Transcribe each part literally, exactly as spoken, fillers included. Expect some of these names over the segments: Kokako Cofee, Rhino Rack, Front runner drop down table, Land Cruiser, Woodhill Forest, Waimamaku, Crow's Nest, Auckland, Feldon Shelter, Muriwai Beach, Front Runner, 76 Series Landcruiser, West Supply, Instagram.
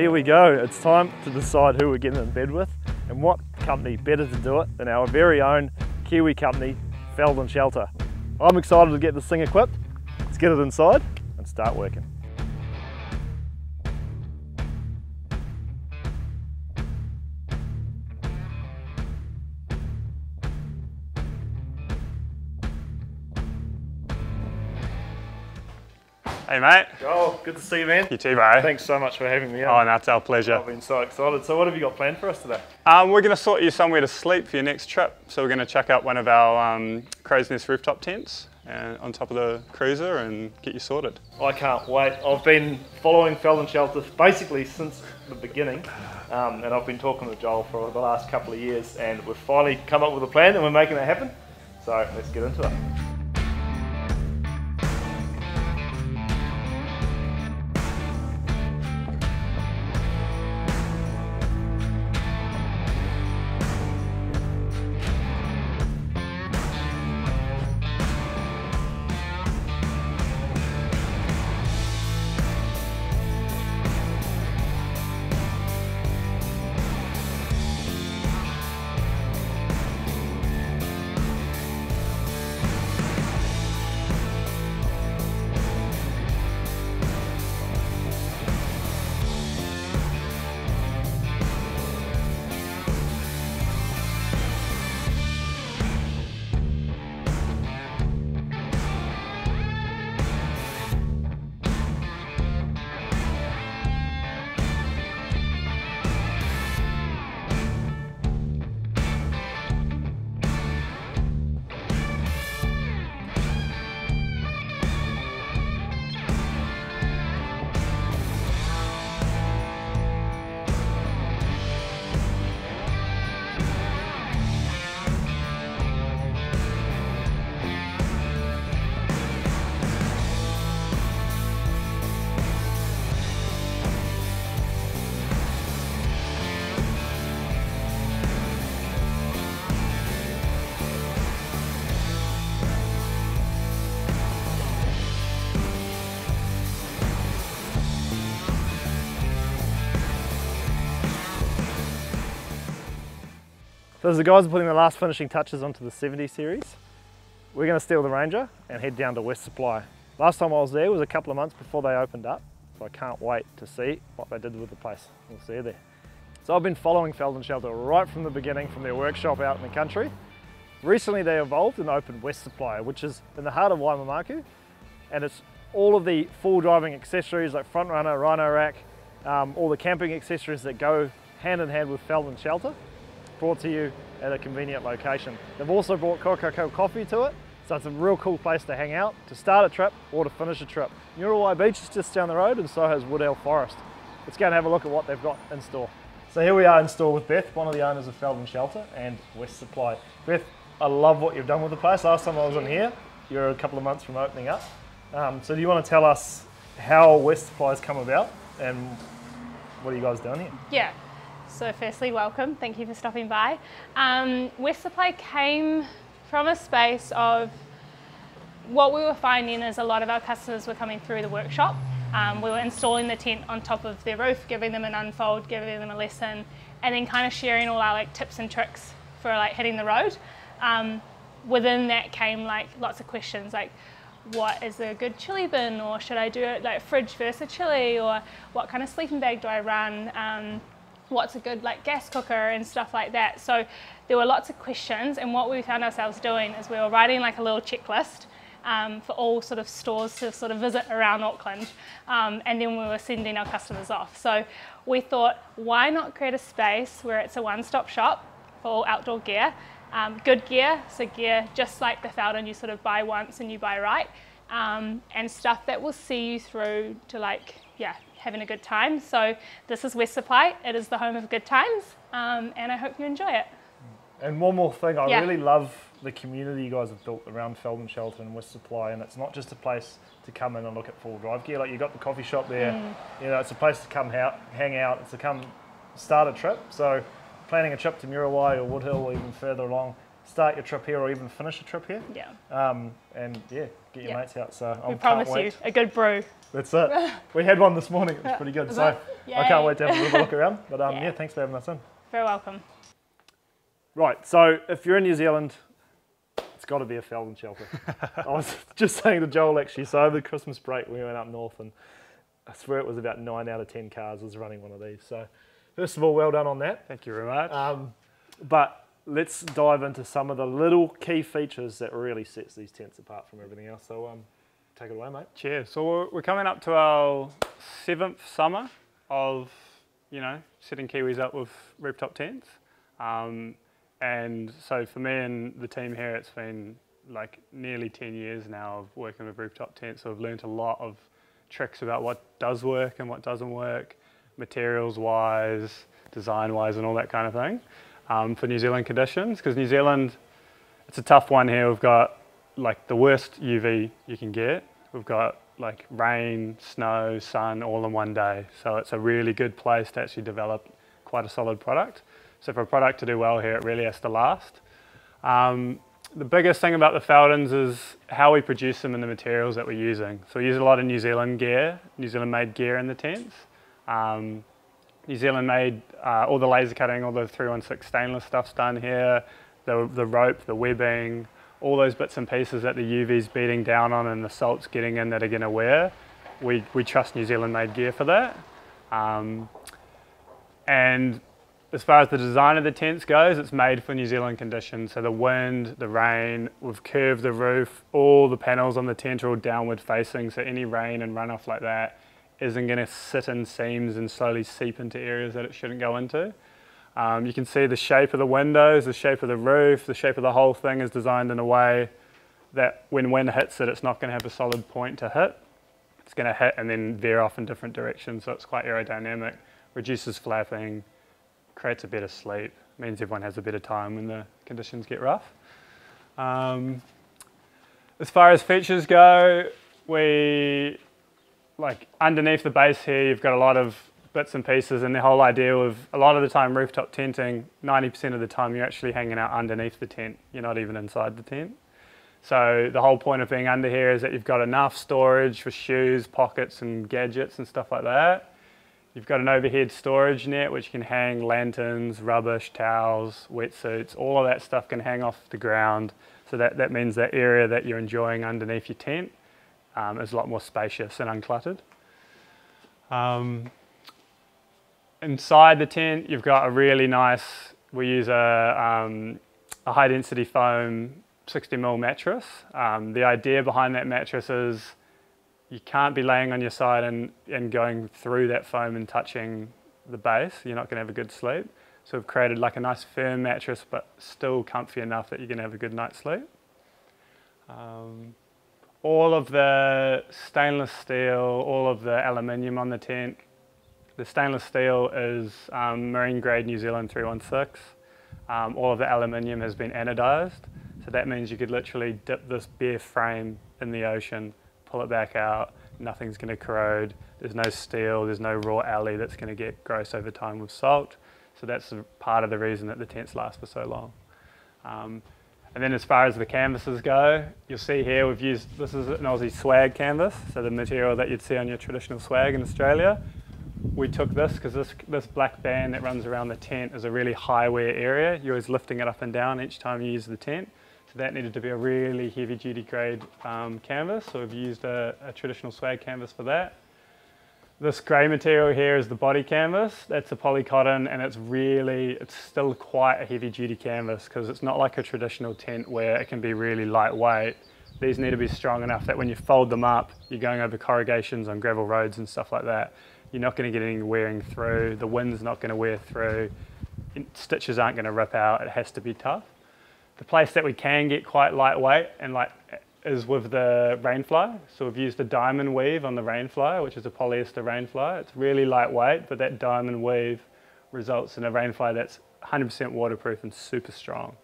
here we go. It's time to decide who we're getting in bed with, and what company better to do it than our very own Kiwi company, Feldon Shelter. I'm excited to get this thing equipped. Let's get it inside and start working. Hey mate. Oh, good to see you, man. You too, bro. Thanks so much for having me on. Oh, no, it's our pleasure. I've been so excited. So what have you got planned for us today? Um, we're going to sort you somewhere to sleep for your next trip. So we're going to chuck out one of our um, Crow's Nest rooftop tents and on top of the cruiser and get you sorted. I can't wait. I've been following Feldon Shelter basically since the beginning, um, and I've been talking to Joel for the last couple of years, and we've finally come up with a plan and we're making it happen. So let's get into it. So as the guys are putting the last finishing touches onto the seventy series, we're going to steal the Ranger and head down to West Supply. Last time I was there was a couple of months before they opened up, so I can't wait to see what they did with the place. We'll see you there. So I've been following Feldon Shelter right from the beginning, from their workshop out in the country. Recently they evolved and opened West Supply, which is in the heart of Waimamaku, and it's all of the full driving accessories like Front Runner, Rhino Rack, um, all the camping accessories that go hand in hand with Feldon Shelter, brought to you at a convenient location. They've also brought Kokako coffee to it, so it's a real cool place to hang out, to start a trip or to finish a trip. Muriwai Beach is just down the road, and so has Woodhill Forest. Let's go and have a look at what they've got in store. So here we are in store with Beth, one of the owners of Feldon Shelter and West Supply. Beth, I love what you've done with the place. Last time I was in here, you were a couple of months from opening up. Um, so do you want to tell us how West Supply's come about and what are you guys doing here? Yeah. So firstly, welcome. Thank you for stopping by. Um, West Supply came from a space of what we were finding is a lot of our customers were coming through the workshop. Um, we were installing the tent on top of their roof, giving them an unfold, giving them a lesson, and then kind of sharing all our like tips and tricks for like hitting the road. Um, within that came like lots of questions like, what is a good chili bin, or should I do it like fridge versus a chili, or what kind of sleeping bag do I run? Um, what's a good like gas cooker and stuff like that. So there were lots of questions, and what we found ourselves doing is we were writing like a little checklist um, for all sort of stores to sort of visit around Auckland, um, and then we were sending our customers off. So we thought, why not create a space where it's a one-stop shop for all outdoor gear, um, good gear, so gear just like the Feldon, you sort of buy once and you buy right, um, and stuff that will see you through to like, yeah, having a good time. So this is West Supply. It is the home of good times, um, and I hope you enjoy it. And one more thing, I yeah. really love the community you guys have built around Feldon Shelter and West Supply, and it's not just a place to come in and look at full drive gear. Like, you've got the coffee shop there, mm. you know, it's a place to come out, hang out, it's to come start a trip. So planning a trip to Muriwai or Woodhill or even further along, start your trip here or even finish a trip here. Yeah. Um, and yeah, get your yeah. mates out. So I promise wait. you a good brew. That's it. We had one this morning. It was pretty good. So I can't wait to have a little look around. But um, yeah. yeah, thanks for having us in. Very welcome. Right. So if you're in New Zealand, it's got to be a Feldon Shelter. I was just saying to Joel actually. So over the Christmas break, we went up north, and I swear it was about nine out of ten cars was running one of these. So first of all, well done on that. Thank you very much. Um, but let's dive into some of the little key features that really sets these tents apart from everything else. So um, take it away, mate. Cheers. So we're, we're coming up to our seventh summer of, you know, setting Kiwis up with rooftop tents. Um, and so for me and the team here, it's been like nearly ten years now of working with rooftop tents. So I've learned a lot of tricks about what does work and what doesn't work, materials-wise, design-wise, and all that kind of thing um, for New Zealand conditions. Because New Zealand, it's a tough one here. We've got like the worst U V you can get. We've got like rain, snow, sun, all in one day. So it's a really good place to actually develop quite a solid product. So for a product to do well here, it really has to last. Um, the biggest thing about the Feldons is how we produce them and the materials that we're using. So we use a lot of New Zealand gear, New Zealand made gear in the tents. Um, New Zealand made uh, all the laser cutting, all the three one six stainless stuff's done here, the, the rope, the webbing, all those bits and pieces that the U V's beating down on and the salt's getting in that are going to wear. We, we trust New Zealand made gear for that. Um, and as far as the design of the tents goes, it's made for New Zealand conditions. So the wind, the rain, we've curved the roof, all the panels on the tent are all downward facing, so any rain and runoff like that isn't going to sit in seams and slowly seep into areas that it shouldn't go into. Um, you can see the shape of the windows, the shape of the roof, the shape of the whole thing is designed in a way that when wind hits it, it's not going to have a solid point to hit. It's going to hit and then veer off in different directions, so it's quite aerodynamic, reduces flapping, creates a better sleep, means everyone has a better time when the conditions get rough. Um, as far as features go, we like underneath the base here, you've got a lot of bits and pieces, and the whole idea of a lot of the time rooftop tenting, ninety percent of the time you're actually hanging out underneath the tent. You're not even inside the tent. So the whole point of being under here is that you've got enough storage for shoes, pockets and gadgets and stuff like that. You've got an overhead storage net which can hang lanterns, rubbish, towels, wetsuits, all of that stuff can hang off the ground. So that, that means that area that you're enjoying underneath your tent Um, is a lot more spacious and uncluttered. Um, inside the tent, you've got a really nice, we use a, um, a high density foam sixty mil mattress. Um, the idea behind that mattress is you can't be laying on your side and, and going through that foam and touching the base. You're not going to have a good sleep. So we've created like a nice firm mattress, but still comfy enough that you're going to have a good night's sleep. Um, All of the stainless steel, all of the aluminium on the tent. The stainless steel is um, marine grade New Zealand three one six. Um, all of the aluminium has been anodized. So that means you could literally dip this bare frame in the ocean, pull it back out, nothing's gonna corrode. There's no steel, there's no raw alloy that's gonna get gross over time with salt. So that's part of the reason that the tents last for so long. Um, And then as far as the canvases go, you'll see here we've used, this is an Aussie swag canvas, so the material that you'd see on your traditional swag in Australia. We took this because this, this black band that runs around the tent is a really high wear area. You're always lifting it up and down each time you use the tent. So that needed to be a really heavy duty grade um, canvas, so we've used a, a traditional swag canvas for that. This grey material here is the body canvas. That's a poly cotton, and it's really, it's still quite a heavy duty canvas because it's not like a traditional tent where it can be really lightweight. These need to be strong enough that when you fold them up, you're going over corrugations on gravel roads and stuff like that. You're not going to get any wearing through. The wind's not going to wear through. Stitches aren't going to rip out. It has to be tough. The place that we can get quite lightweight and like is with the rainfly. So we've used a diamond weave on the rainfly, which is a polyester rainfly. It's really lightweight, but that diamond weave results in a rainfly that's one hundred percent waterproof and super strong.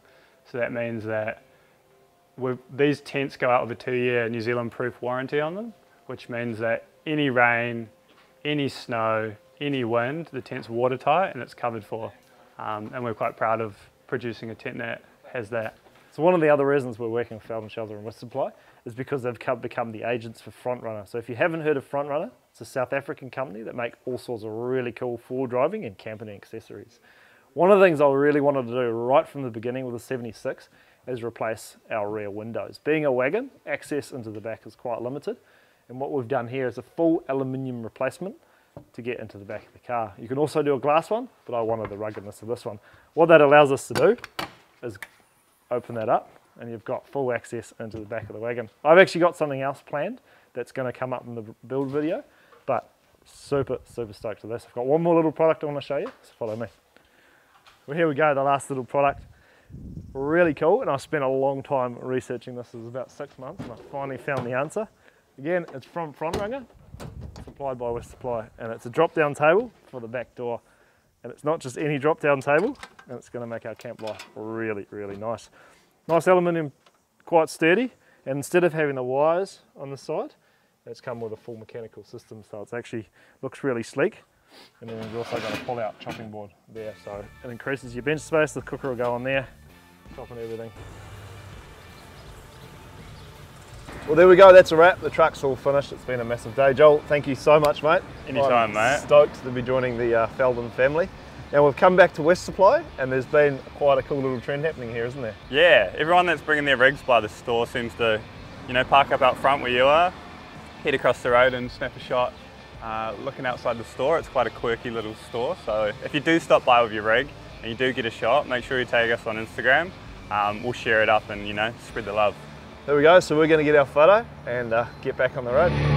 So that means that these tents go out with a two year New Zealand proof warranty on them, which means that any rain, any snow, any wind, the tent's watertight and it's covered for. Um, and we're quite proud of producing a tent that has that. So one of the other reasons we're working with Feldon Shelter and West Supply is because they've become the agents for Front Runner. So if you haven't heard of Front Runner, it's a South African company that make all sorts of really cool four driving and camping accessories. One of the things I really wanted to do right from the beginning with the seventy-six is replace our rear windows. Being a wagon, access into the back is quite limited, and what we've done here is a full aluminium replacement to get into the back of the car. You can also do a glass one, but I wanted the ruggedness of this one. What that allows us to do is open that up and you've got full access into the back of the wagon. I've actually got something else planned that's going to come up in the build video, but super, super stoked for this. I've got one more little product I want to show you, so follow me. Well, here we go, the last little product. Really cool, and I spent a long time researching this. It was about six months and I finally found the answer. Again, it's from Front Runner, supplied by West Supply, and it's a drop-down table for the back door. And it's not just any drop-down table, and it's going to make our camp life really, really nice. Nice aluminium, quite sturdy, and instead of having the wires on the side, it's come with a full mechanical system, so it actually looks really sleek. And then we've also got a pull-out chopping board there, so it increases your bench space. The cooker will go on there, chopping everything. Well, there we go, that's a wrap. The truck's all finished. It's been a massive day. Joel, thank you so much, mate. Anytime, mate. Stoked to be joining the uh, Feldon family. Now, we've come back to West Supply, and there's been quite a cool little trend happening here, isn't there? Yeah, everyone that's bringing their rigs by the store seems to, you know, park up out front where you are, head across the road and snap a shot uh, looking outside the store. It's quite a quirky little store, so if you do stop by with your rig and you do get a shot, make sure you tag us on Instagram. Um, we'll share it up and, you know, spread the love. There we go, so we're going to get our photo and uh, get back on the road.